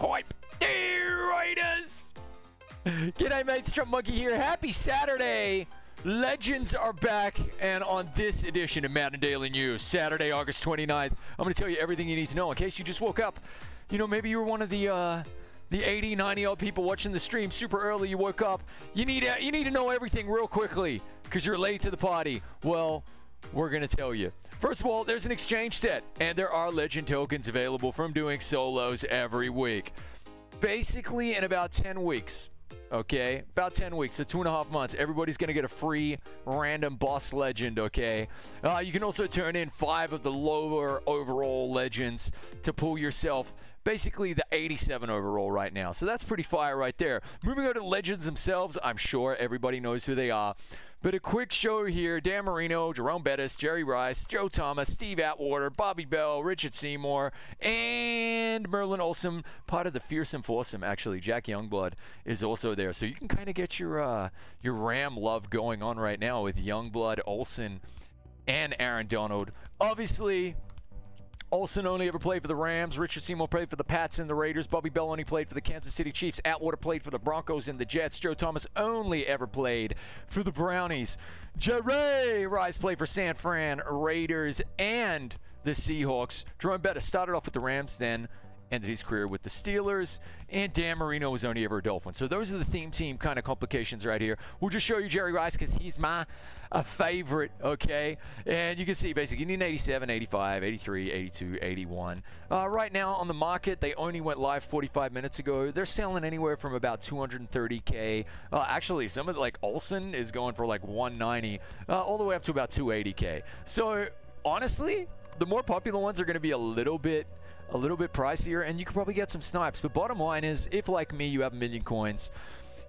Hype Raiders! G'day mates, Trumpet Monkey here. Happy Saturday! Legends are back, and on this edition of Madden Daily News, Saturday, August 29th, I'm going to tell you everything you need to know in case you just woke up. You know, maybe you were one of the 80, 90-year-old people watching the stream super early. You woke up. You need to know everything real quickly because you're late to the party. Well, we're going to tell you. First of all, there's an exchange set, and there are legend tokens available from doing solos every week. Basically, in about 10 weeks, okay? About 10 weeks, so 2.5 months, everybody's going to get a free random boss legend, okay? You can also turn in 5 of the lower overall legends to pull yourself basically the 87 overall right now. So that's pretty fire right there. Moving on to legends themselves, I'm sure everybody knows who they are. But a quick show here, Dan Marino, Jerome Bettis, Jerry Rice, Joe Thomas, Steve Atwater, Bobby Bell, Richard Seymour, and Merlin Olsen, part of the fearsome foursome, actually. Jack Youngblood is also there. So you can kind of get your Ram love going on right now with Youngblood, Olsen, and Aaron Donald. Obviously, Olsen only ever played for the Rams. Richard Seymour played for the Pats and the Raiders. Bobby Bell only played for the Kansas City Chiefs. Atwater played for the Broncos and the Jets. Joe Thomas only ever played for the Brownies. Jerry Rice played for San Fran, Raiders, and the Seahawks. Jerome Bettis started off with the Rams, then ended his career with the Steelers. And Dan Marino was only ever a Dolphin. So those are the theme team kind of complications right here. We'll just show you Jerry Rice because he's my favorite, okay? And you can see basically you need an 87, 85, 83, 82, 81. Right now on the market, they only went live 45 minutes ago. They're selling anywhere from about 230K. Actually, some of like Olsen is going for like 190, all the way up to about 280K. So honestly, the more popular ones are going to be a little bit pricier, and you can probably get some snipes. But bottom line is, if like me, you have 1,000,000 coins,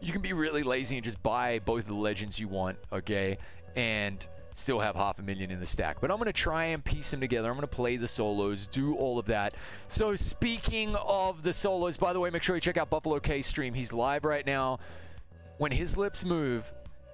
you can be really lazy and just buy both of the legends you want, okay, and still have 500,000 in the stack. But I'm going to try and piece them together. I'm going to play the solos, do all of that. So speaking of the solos, by the way, make sure you check out Buffalo K stream. He's live right now. When his lips move,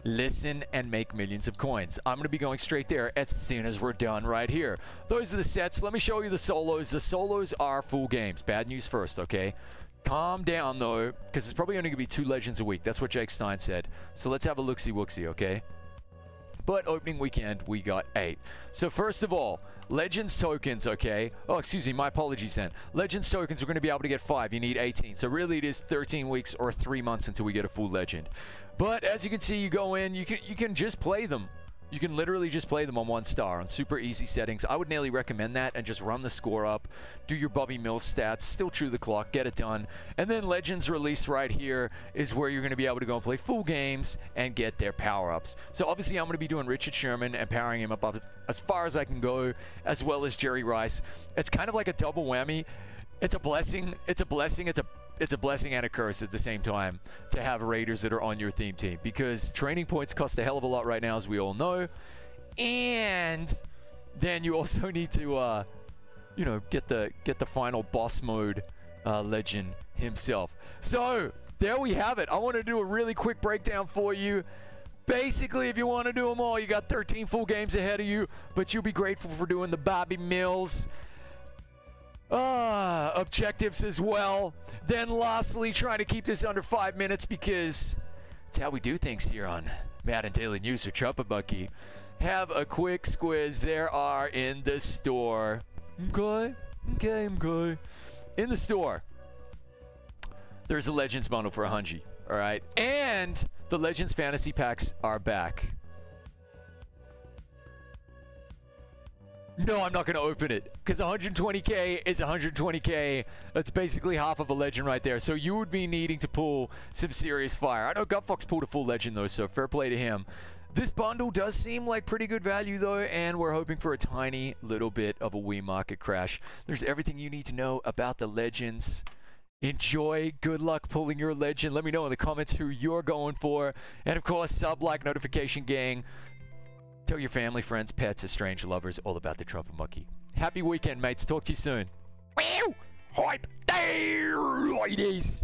listen and make millions of coins. I'm going to be going straight there as soon as we're done right here. Those are the sets. Let me show you the solos. The solos are full games. Bad news first, okay? Calm down, though, because it's probably only going to be 2 legends a week. That's what Jake Stein said. So let's have a look-see-wook-see, okay? But opening weekend, we got 8. So first of all, Legends tokens, okay? Oh, excuse me, my apologies then. Legends tokens, we're going to be able to get 5. You need 18. So really it is 13 weeks or 3 months until we get a full legend. But as you can see, you go in, you can just play them. You can literally just play them on 1 star on super easy settings. I would nearly recommend that and just run the score up, do your Bubby Mills stats, still chew the clock, get it done. And then Legends release right here is where you're going to be able to go and play full games and get their power-ups. So obviously I'm going to be doing Richard Sherman and powering him up as far as I can go, as well as Jerry Rice. It's kind of like a double whammy. It's a blessing. It's a blessing and a curse at the same time to have Raiders that are on your theme team, because training points cost a hell of a lot right now, as we all know. And then you also need to, you know, get the final boss mode legend himself. So there we have it. I want to do a really quick breakdown for you. Basically, if you want to do them all, you got 13 full games ahead of you, but you'll be grateful for doing the Bobby Mills objectives as well. Then lastly, trying to keep this under 5 minutes, because it's how we do things here on Madden Daily News or Trumpet Monkey. Have a quick squiz. There are in the store. Okay. In the store, there's a Legends bundle for 100. All right, and the Legends Fantasy Packs are back. No, I'm not going to open it, because 120K is 120K. That's basically half of a legend right there. So you would be needing to pull some serious fire. I know Gutfox pulled a full legend, though, so fair play to him. This bundle does seem like pretty good value, though, and we're hoping for a tiny little bit of a Wii market crash. There's everything you need to know about the legends. Enjoy. Good luck pulling your legend. Let me know in the comments who you're going for. And, of course, sub, like, notification, gang. Tell your family, friends, pets, estranged lovers all about the Trumpet Monkey. Happy weekend, mates. Talk to you soon. Hype Day, ladies.